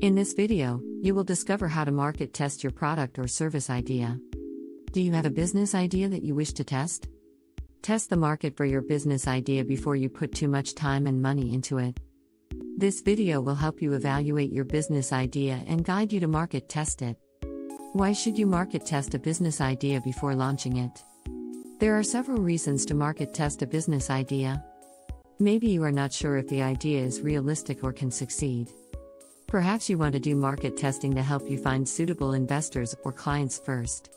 In this video, you will discover how to market test your product or service idea. Do you have a business idea that you wish to test? Test the market for your business idea before you put too much time and money into it. This video will help you evaluate your business idea and guide you to market test it. Why should you market test a business idea before launching it? There are several reasons to market test a business idea. Maybe you are not sure if the idea is realistic or can succeed. Perhaps you want to do market testing to help you find suitable investors or clients first.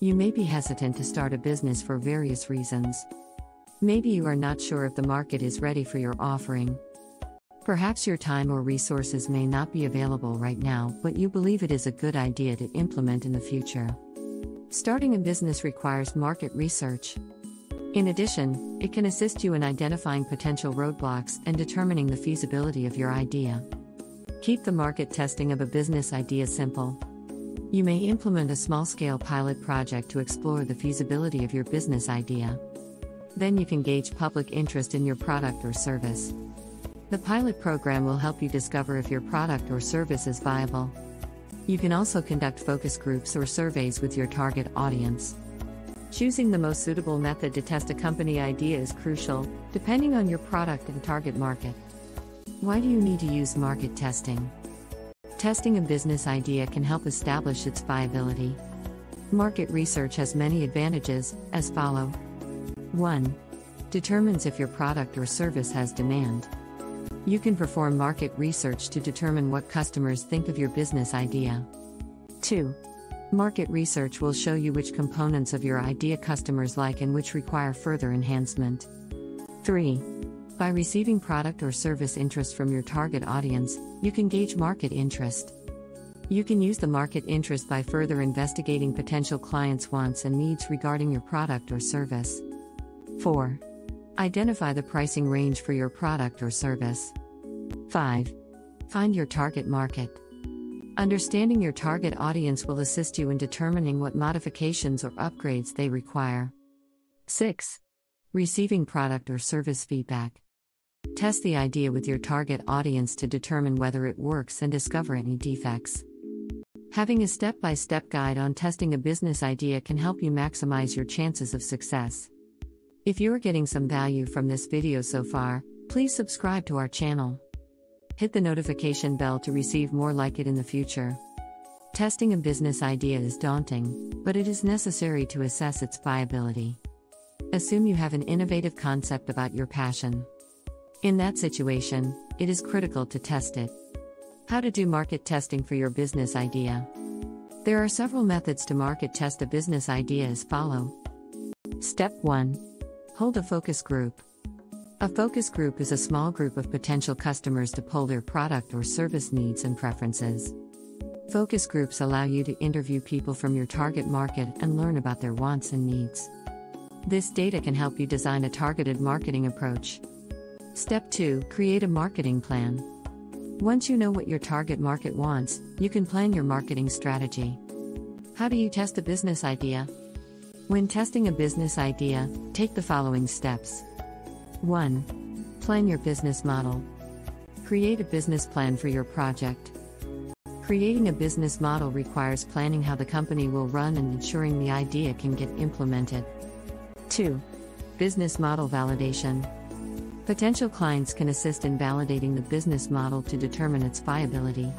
You may be hesitant to start a business for various reasons. Maybe you are not sure if the market is ready for your offering. Perhaps your time or resources may not be available right now, but you believe it is a good idea to implement in the future. Starting a business requires market research. In addition, it can assist you in identifying potential roadblocks and determining the feasibility of your idea. Keep the market testing of a business idea simple. You may implement a small-scale pilot project to explore the feasibility of your business idea. Then you can gauge public interest in your product or service. The pilot program will help you discover if your product or service is viable. You can also conduct focus groups or surveys with your target audience. Choosing the most suitable method to test a company idea is crucial, depending on your product and target market. Why do you need to use market testing? Testing a business idea can help establish its viability. Market research has many advantages, as follow. 1. Determines if your product or service has demand. You can perform market research to determine what customers think of your business idea. 2. Market research will show you which components of your idea customers like and which require further enhancement. 3. By receiving product or service interest from your target audience, you can gauge market interest. You can use the market interest by further investigating potential clients' wants and needs regarding your product or service. 4. Identify the pricing range for your product or service. 5. Find your target market. Understanding your target audience will assist you in determining what modifications or upgrades they require. 6. Receiving product or service feedback. Test the idea with your target audience to determine whether it works and discover any defects. Having a step-by-step guide on testing a business idea can help you maximize your chances of success. If you're getting some value from this video so far, please subscribe to our channel. Hit the notification bell to receive more like it in the future. Testing a business idea is daunting, but it is necessary to assess its viability. Assume you have an innovative concept about your passion. In that situation, it is critical to test it. How to do market testing for your business idea? There are several methods to market test a business idea as follow. Step 1. Hold a focus group. A focus group is a small group of potential customers to poll their product or service needs and preferences. Focus groups allow you to interview people from your target market and learn about their wants and needs. This data can help you design a targeted marketing approach. Step 2. Create a marketing plan. Once you know what your target market wants, you can plan your marketing strategy. How do you test a business idea? When testing a business idea, take the following steps. 1. Plan your business model. Create a business plan for your project. Creating a business model requires planning how the company will run and ensuring the idea can get implemented. 2. Business model validation. Potential clients can assist in validating the business model to determine its viability.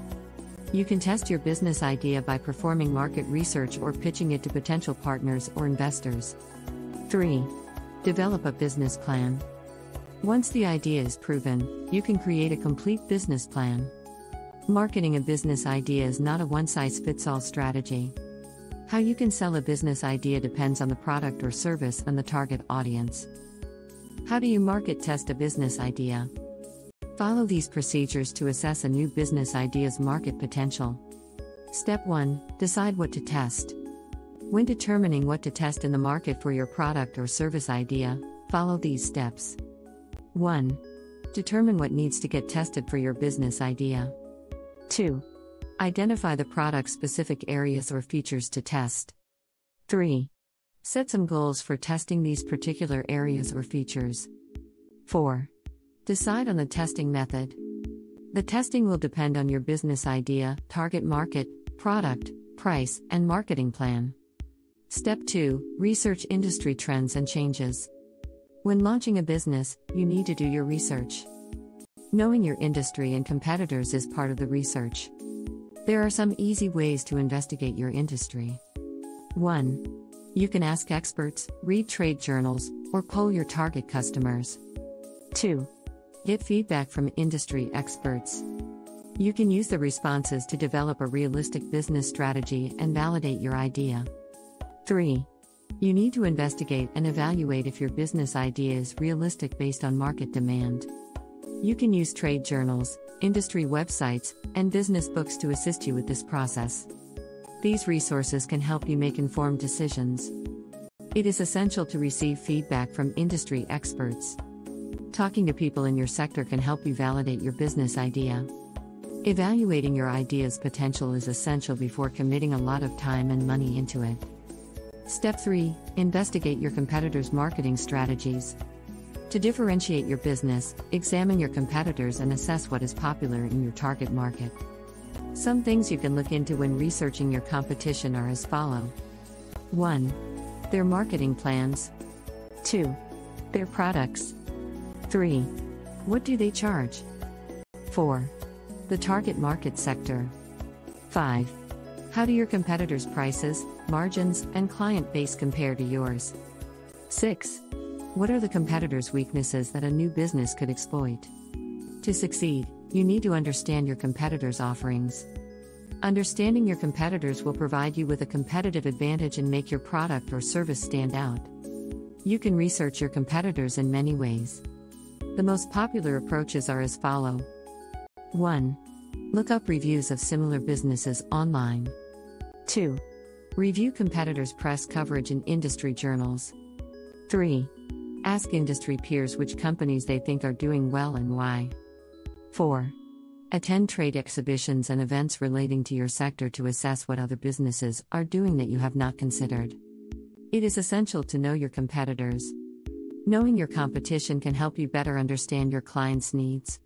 You can test your business idea by performing market research or pitching it to potential partners or investors. 3. Develop a business plan. Once the idea is proven, you can create a complete business plan. Marketing a business idea is not a one-size-fits-all strategy. How you can sell a business idea depends on the product or service and the target audience. How do you market test a business idea? Follow these procedures to assess a new business idea's market potential. Step 1. Decide what to test. When determining what to test in the market for your product or service idea, follow these steps. 1. Determine what needs to get tested for your business idea. 2. Identify the product-specific areas or features to test. 3. Set some goals for testing these particular areas or features. 4. Decide on the testing method. The testing will depend on your business idea, target market, product, price, and marketing plan. Step 2. Research industry trends and changes. When launching a business, you need to do your research. Knowing your industry and competitors is part of the research. There are some easy ways to investigate your industry. 1. You can ask experts, read trade journals, or poll your target customers. 2. Get feedback from industry experts. You can use the responses to develop a realistic business strategy and validate your idea. 3. You need to investigate and evaluate if your business idea is realistic based on market demand. You can use trade journals, industry websites, and business books to assist you with this process. These resources can help you make informed decisions. It is essential to receive feedback from industry experts. Talking to people in your sector can help you validate your business idea. Evaluating your idea's potential is essential before committing a lot of time and money into it. Step 3. Investigate your competitors' marketing strategies. To differentiate your business, examine your competitors and assess what is popular in your target market. Some things you can look into when researching your competition are as follows. 1. Their marketing plans. 2. Their products. 3. What do they charge? 4. The target market sector. 5. How do your competitors' prices, margins, and client base compare to yours? 6. What are the competitors' weaknesses that a new business could exploit? To succeed, you need to understand your competitors' offerings. Understanding your competitors will provide you with a competitive advantage and make your product or service stand out. You can research your competitors in many ways. The most popular approaches are as follows. 1. Look up reviews of similar businesses online. 2. Review competitors' press coverage in industry journals. 3. Ask industry peers which companies they think are doing well and why. 4. Attend trade exhibitions and events relating to your sector to assess what other businesses are doing that you have not considered. It is essential to know your competitors. Knowing your competition can help you better understand your clients' needs.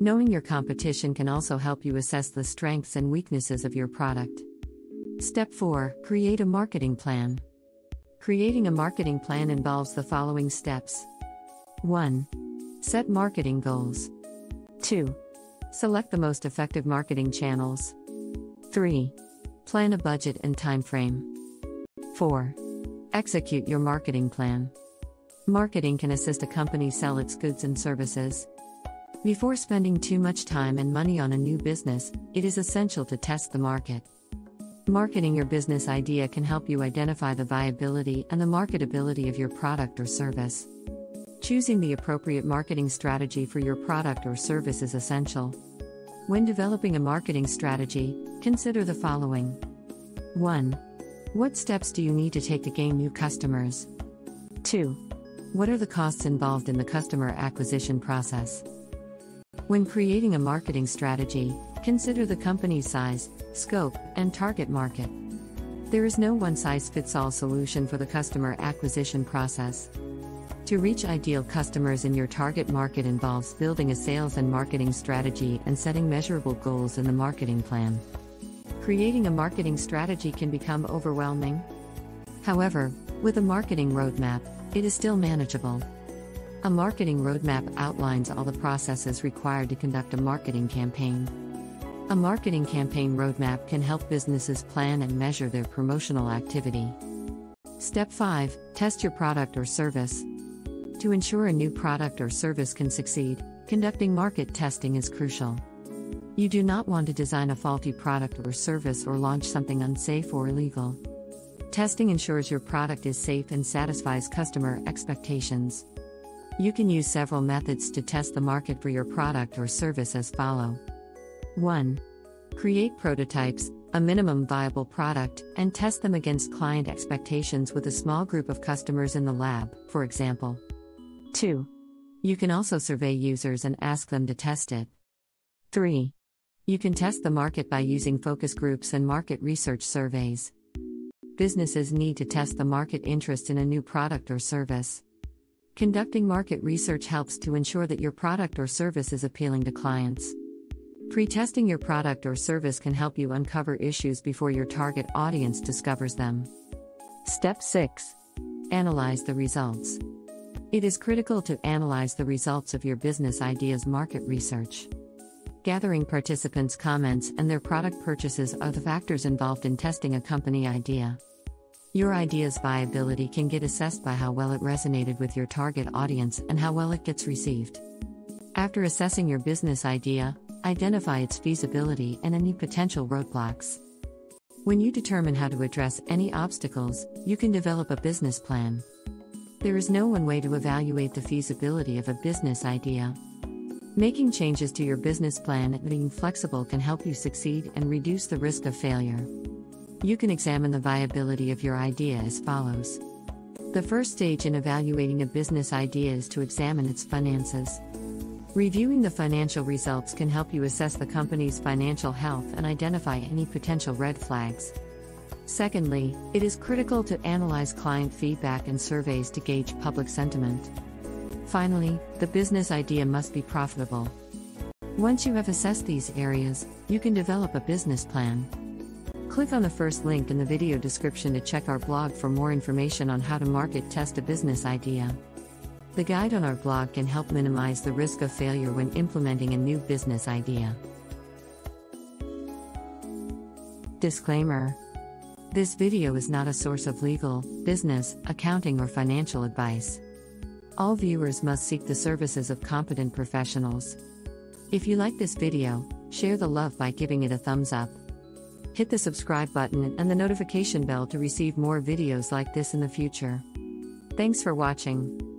Knowing your competition can also help you assess the strengths and weaknesses of your product. Step 4. Create a marketing plan. Creating a marketing plan involves the following steps. 1. Set marketing goals. 2. Select the most effective marketing channels. 3. Plan a budget and time frame. 4. Execute your marketing plan. Marketing can assist a company sell its goods and services. Before spending too much time and money on a new business, it is essential to test the market. Marketing your business idea can help you identify the viability and the marketability of your product or service. Choosing the appropriate marketing strategy for your product or service is essential. When developing a marketing strategy, consider the following. 1. What steps do you need to take to gain new customers? 2. What are the costs involved in the customer acquisition process? When creating a marketing strategy, consider the company's size, scope, and target market. There is no one-size-fits-all solution for the customer acquisition process. To reach ideal customers in your target market involves building a sales and marketing strategy and setting measurable goals in the marketing plan. Creating a marketing strategy can become overwhelming. However, with a marketing roadmap, it is still manageable. A marketing roadmap outlines all the processes required to conduct a marketing campaign. A marketing campaign roadmap can help businesses plan and measure their promotional activity. Step 5. Test your product or service. To ensure a new product or service can succeed, conducting market testing is crucial. You do not want to design a faulty product or service or launch something unsafe or illegal. Testing ensures your product is safe and satisfies customer expectations. You can use several methods to test the market for your product or service as follows. 1. Create prototypes, a minimum viable product, and test them against client expectations with a small group of customers in the lab, for example. 2. You can also survey users and ask them to test it. 3. You can test the market by using focus groups and market research surveys. Businesses need to test the market interest in a new product or service. Conducting market research helps to ensure that your product or service is appealing to clients. Pre-testing your product or service can help you uncover issues before your target audience discovers them. Step 6. Analyze the results. It is critical to analyze the results of your business idea's market research. Gathering participants' comments and their product purchases are the factors involved in testing a company idea. Your idea's viability can get assessed by how well it resonated with your target audience and how well it gets received. After assessing your business idea, identify its feasibility and any potential roadblocks. When you determine how to address any obstacles, you can develop a business plan. There is no one way to evaluate the feasibility of a business idea. Making changes to your business plan and being flexible can help you succeed and reduce the risk of failure. You can examine the viability of your idea as follows. The first stage in evaluating a business idea is to examine its finances. Reviewing the financial results can help you assess the company's financial health and identify any potential red flags. Secondly, it is critical to analyze client feedback and surveys to gauge public sentiment. Finally, the business idea must be profitable. Once you have assessed these areas, you can develop a business plan. Click on the first link in the video description to check our blog for more information on how to market test a business idea. The guide on our blog can help minimize the risk of failure when implementing a new business idea. Disclaimer: this video is not a source of legal, business, accounting, or financial advice. All viewers must seek the services of competent professionals. If you like this video, share the love by giving it a thumbs up. Hit the subscribe button and the notification bell to receive more videos like this in the future. Thanks for watching.